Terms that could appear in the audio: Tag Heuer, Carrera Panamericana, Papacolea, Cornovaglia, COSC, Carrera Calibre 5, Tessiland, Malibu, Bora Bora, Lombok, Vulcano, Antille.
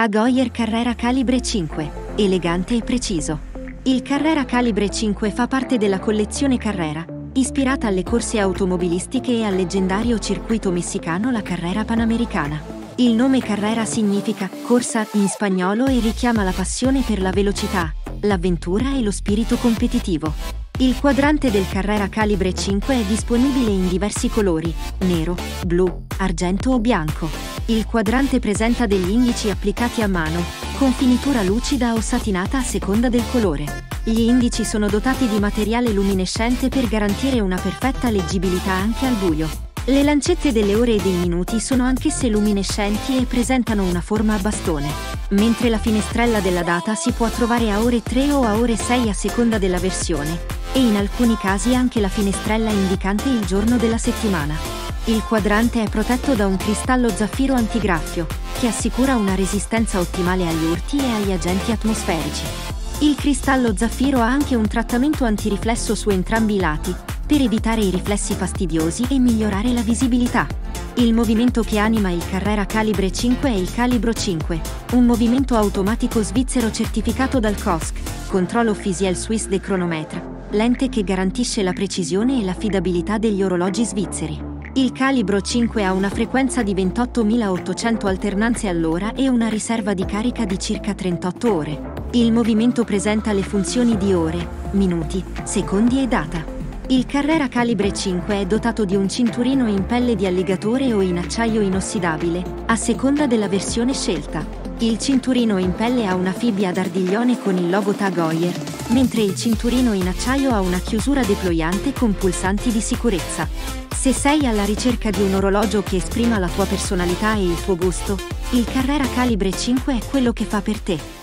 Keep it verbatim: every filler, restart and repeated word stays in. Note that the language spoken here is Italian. Tag Heuer Carrera Calibre cinque, elegante e preciso. Il Carrera Calibre cinque fa parte della collezione Carrera, ispirata alle corse automobilistiche e al leggendario circuito messicano la Carrera Panamericana. Il nome Carrera significa corsa in spagnolo e richiama la passione per la velocità, l'avventura e lo spirito competitivo. Il quadrante del Carrera Calibre cinque è disponibile in diversi colori: nero, blu, argento o bianco. Il quadrante presenta degli indici applicati a mano, con finitura lucida o satinata a seconda del colore. Gli indici sono dotati di materiale luminescente per garantire una perfetta leggibilità anche al buio. Le lancette delle ore e dei minuti sono anch'esse luminescenti e presentano una forma a bastone, mentre la finestrella della data si può trovare a ore tre o a ore sei a seconda della versione, e in alcuni casi anche la finestrella indicante il giorno della settimana. Il quadrante è protetto da un cristallo zaffiro antigraffio, che assicura una resistenza ottimale agli urti e agli agenti atmosferici. Il cristallo zaffiro ha anche un trattamento antiriflesso su entrambi i lati, per evitare i riflessi fastidiosi e migliorare la visibilità. Il movimento che anima il Carrera Calibre cinque è il Calibro cinque, un movimento automatico svizzero certificato dal C O S C, Controllo Officiel Suisse de Chronometre, l'ente che garantisce la precisione e l'affidabilità degli orologi svizzeri. Il Calibro cinque ha una frequenza di ventottomilaottocento alternanze all'ora e una riserva di carica di circa trentotto ore. Il movimento presenta le funzioni di ore, minuti, secondi e data. Il Carrera Calibre cinque è dotato di un cinturino in pelle di alligatore o in acciaio inossidabile, a seconda della versione scelta. Il cinturino in pelle ha una fibbia ad ardiglione con il logo Tag Heuer, mentre il cinturino in acciaio ha una chiusura deployante con pulsanti di sicurezza. Se sei alla ricerca di un orologio che esprima la tua personalità e il tuo gusto, il Carrera Calibre cinque è quello che fa per te.